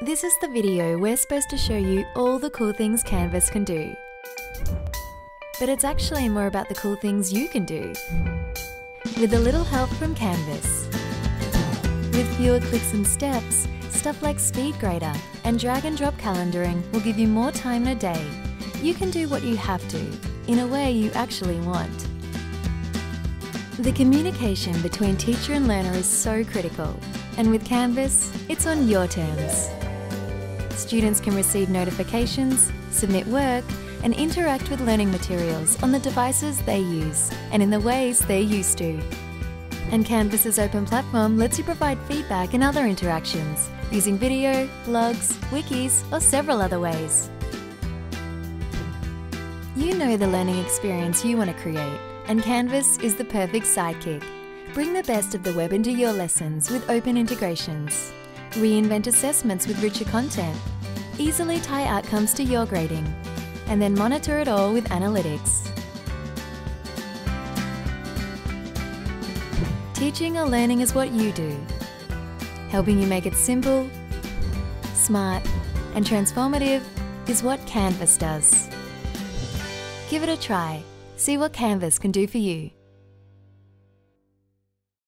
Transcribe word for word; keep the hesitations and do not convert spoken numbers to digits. This is the video we're supposed to show you all the cool things Canvas can do. But it's actually more about the cool things you can do, with a little help from Canvas. With fewer clicks and steps, stuff like SpeedGrader and drag and drop calendaring will give you more time in a day. You can do what you have to, in a way you actually want. The communication between teacher and learner is so critical, and with Canvas, it's on your terms. Students can receive notifications, submit work, and interact with learning materials on the devices they use and in the ways they're used to. And Canvas's open platform lets you provide feedback and other interactions using video, blogs, wikis, or several other ways. You know the learning experience you want to create, and Canvas is the perfect sidekick. Bring the best of the web into your lessons with open integrations. Reinvent assessments with richer content. Easily tie outcomes to your grading. And then monitor it all with analytics. Teaching or learning is what you do. Helping you make it simple, smart, and transformative is what Canvas does. Give it a try. See what Canvas can do for you.